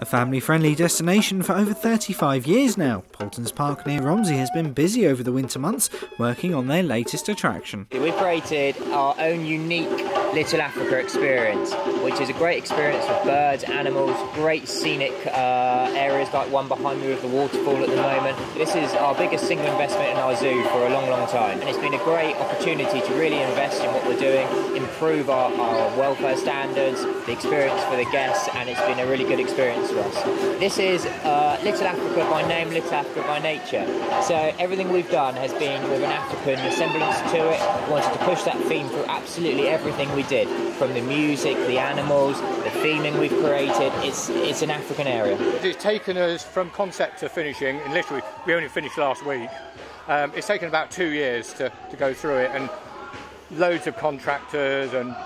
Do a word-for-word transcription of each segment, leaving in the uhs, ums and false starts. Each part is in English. A family-friendly destination for over thirty-five years now, Paultons Park near Romsey has been busy over the winter months working on their latest attraction. We've created our own unique Little Africa experience, which is a great experience for birds, animals, great scenic uh, areas like one behind me with the waterfall at the moment. This is our biggest single investment in our zoo for a long, long time, and it's been a great opportunity to really invest in what we're doing, improve our, our welfare standards, the experience for the guests, and it's been a really good experience for us. This is uh, Little Africa by name, Little Africa by nature. So everything we've done has been with an African resemblance to it. We wanted to push that theme through absolutely everything we did, from the music, the animals, the theming we've created. It's it's an African area. It's taken us from concept to finishing, and literally we only finished last week. Um, it's taken about two years to, to go through it, and loads of contractors and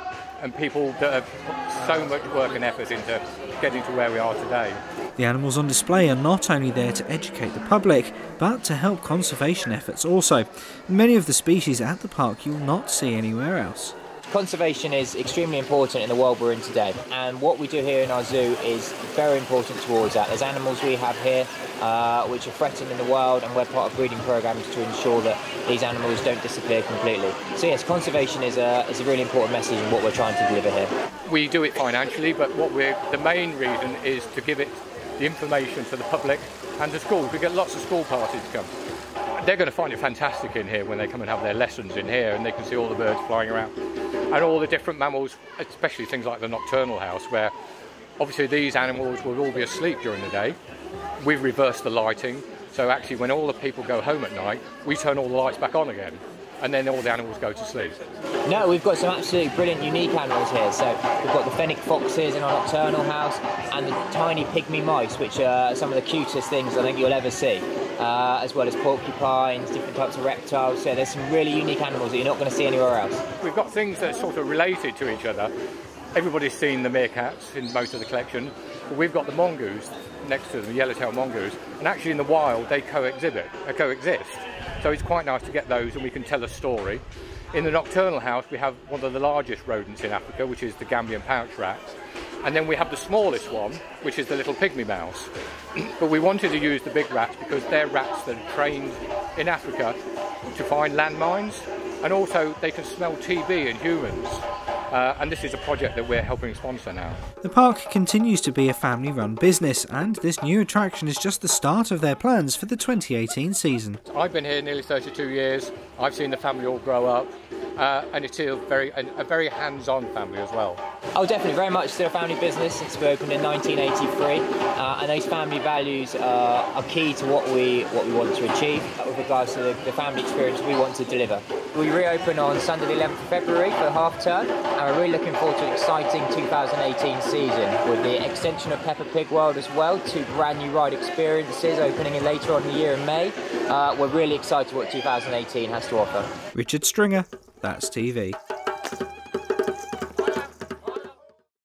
and people that have put so much work and effort into getting to where we are today. The animals on display are not only there to educate the public, but to help conservation efforts also. Many of the species at the park you'll not see anywhere else. Conservation is extremely important in the world we're in today, and what we do here in our zoo is very important towards that. There's animals we have here uh, which are threatened in the world, and we're part of breeding programs to ensure that these animals don't disappear completely. So yes, conservation is a, is a really important message in what we're trying to deliver here. We do it financially, but what we're, the main reason is to give it the information for the public and the schools. We get lots of school parties to come. They're going to find it fantastic in here when they come and have their lessons in here, and they can see all the birds flying around and all the different mammals, especially things like the nocturnal house, where obviously these animals will all be asleep during the day. We've reversed the lighting, so actually when all the people go home at night, we turn all the lights back on again, and then all the animals go to sleep. No, we've got some absolutely brilliant, unique animals here. So we've got the Fennec Foxes in our nocturnal house, and the tiny pygmy mice, which are some of the cutest things I think you'll ever see, uh, as well as porcupines, different types of reptiles. So there's some really unique animals that you're not going to see anywhere else. We've got things that are sort of related to each other. Everybody's seen the meerkats in most of the collection. But we've got the mongoose next to them, the yellow-tailed mongoose, and actually in the wild they co-exhibit, uh, coexist. So it's quite nice to get those, and we can tell a story. In the nocturnal house we have one of the largest rodents in Africa, which is the Gambian pouched rat, and then we have the smallest one, which is the little pygmy mouse. But we wanted to use the big rats because they're rats that are trained in Africa to find landmines, and also they can smell T B in humans. Uh, and this is a project that we're helping sponsor now. The park continues to be a family-run business, and this new attraction is just the start of their plans for the twenty eighteen season. I've been here nearly thirty-two years, I've seen the family all grow up, uh, and it's still very, a, a very hands-on family as well. Oh, definitely, very much still a family business since we opened in nineteen eighty-three, uh, and those family values uh, are key to what we, what we want to achieve with regards to the, the family experience we want to deliver. We reopen on Sunday the eleventh of February for half-term, and we're really looking forward to an exciting two thousand eighteen season with the extension of Peppa Pig World as well, two brand new ride experiences opening in later on in the year in May. Uh, we're really excited what two thousand eighteen has to offer. Richard Stringer, That's T V.